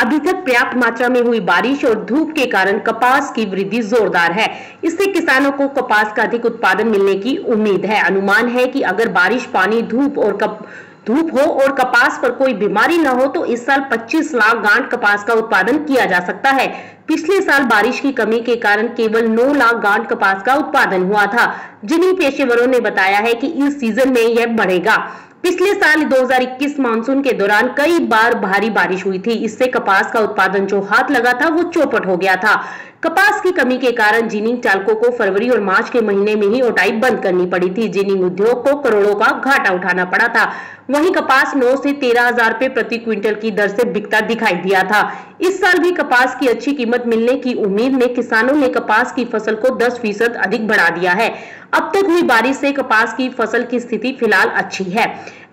अभी तक पर्याप्त मात्रा में हुई बारिश और धूप के कारण कपास की वृद्धि जोरदार है। इससे किसानों को कपास का अधिक उत्पादन मिलने की उम्मीद है। अनुमान है कि अगर बारिश, पानी, धूप हो और कपास पर कोई बीमारी न हो तो इस साल 25 लाख गांठ कपास का उत्पादन किया जा सकता है। पिछले साल बारिश की कमी के कारण केवल 9 लाख गांठ कपास का उत्पादन हुआ था। जिन्हीं पेशेवरों ने बताया है कि इस सीजन में यह बढ़ेगा। पिछले साल 2021 मानसून के दौरान कई बार भारी बारिश हुई थी। इससे कपास का उत्पादन जो हाथ लगा था वो चौपट हो गया था। कपास की कमी के कारण जीनिंग चालकों को फरवरी और मार्च के महीने में ही ओटाई बंद करनी पड़ी थी। जीनिंग उद्योग को करोड़ों का घाटा उठाना पड़ा था। वहीं कपास 9 से 13 हजार रुपए प्रति क्विंटल की दर से बिकता दिखाई दिया था। इस साल भी कपास की अच्छी कीमत मिलने की उम्मीद में किसानों ने कपास की फसल को 10% अधिक बढ़ा दिया है। अब तक हुई बारिश से कपास की फसल की स्थिति फिलहाल अच्छी है।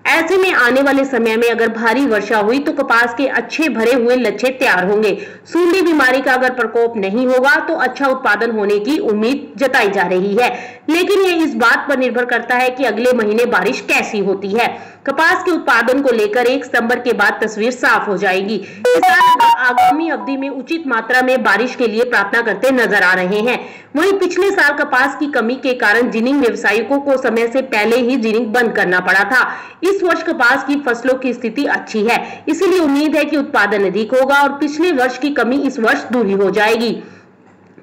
ऐसे में आने वाले समय में अगर भारी वर्षा हुई तो कपास के अच्छे भरे हुए लच्छे तैयार होंगे। सूंडी बीमारी का अगर प्रकोप नहीं होगा तो अच्छा उत्पादन होने की उम्मीद जताई जा रही है, लेकिन यह इस बात पर निर्भर करता है कि अगले महीने बारिश कैसी होती है। कपास के उत्पादन को लेकर 1 सितंबर के बाद तस्वीर साफ हो जाएगी। किसान आगामी अवधि में उचित मात्रा में बारिश के लिए प्रार्थना करते नजर आ रहे हैं। वहीं पिछले साल कपास की कमी के कारण जीनिंग व्यवसायियों को समय से पहले ही जीनिंग बंद करना पड़ा था। इस वर्ष कपास की फसलों की स्थिति अच्छी है, इसीलिए उम्मीद है कि उत्पादन अधिक होगा और पिछले वर्ष की कमी इस वर्ष दूरी हो जाएगी।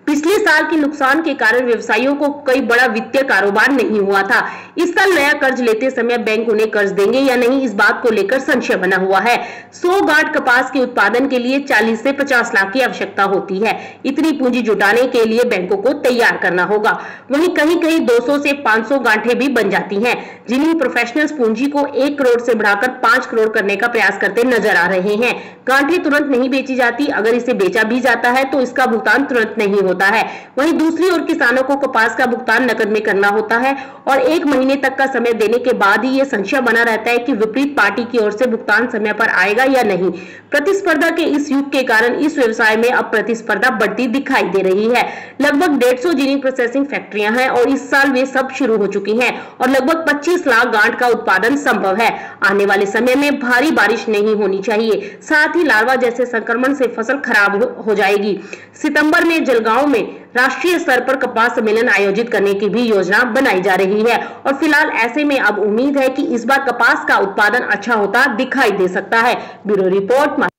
पिछले साल के नुकसान के कारण व्यवसायियों को कोई बड़ा वित्तीय कारोबार नहीं हुआ था। इस साल नया कर्ज लेते समय बैंक उन्हें कर्ज देंगे या नहीं, इस बात को लेकर संशय बना हुआ है। 100 गांठ कपास के उत्पादन के लिए 40 से 50 लाख की आवश्यकता होती है। इतनी पूंजी जुटाने के लिए बैंकों को तैयार करना होगा। वहीं कहीं कहीं 200 से 500 गांठें भी बन जाती है। जिन्हीं प्रोफेशनल्स पूंजी को 1 करोड़ से बढ़ाकर 5 करोड़ करने का प्रयास करते नजर आ रहे हैं। गांठें तुरंत नहीं बेची जाती, अगर इसे बेचा भी जाता है तो इसका भुगतान तुरंत नहीं होता है। वहीं दूसरी ओर किसानों को कपास का भुगतान नकद में करना होता है और 1 महीने तक का समय देने के बाद ही यह संशय बना रहता है कि विपरीत पार्टी की ओर से भुगतान समय पर आएगा या नहीं। प्रतिस्पर्धा के इस युग के कारण इस व्यवसाय में अब प्रतिस्पर्धा बढ़ती दिखाई दे रही है। लगभग 150 जीनिंग प्रोसेसिंग फैक्ट्रियां हैं और इस साल वे सब शुरू हो चुकी हैं और लगभग 25 लाख गांठ का उत्पादन संभव है। आने वाले समय में भारी बारिश नहीं होनी चाहिए, साथ ही लार्वा जैसे संक्रमण से फसल खराब हो जाएगी। सितंबर में जलगांव में राष्ट्रीय स्तर पर कपास सम्मेलन आयोजित करने की भी योजना बनाई जा रही है और फिलहाल ऐसे में अब उम्मीद है कि इस बार कपास का उत्पादन अच्छा होता दिखाई दे सकता है। Bureau report.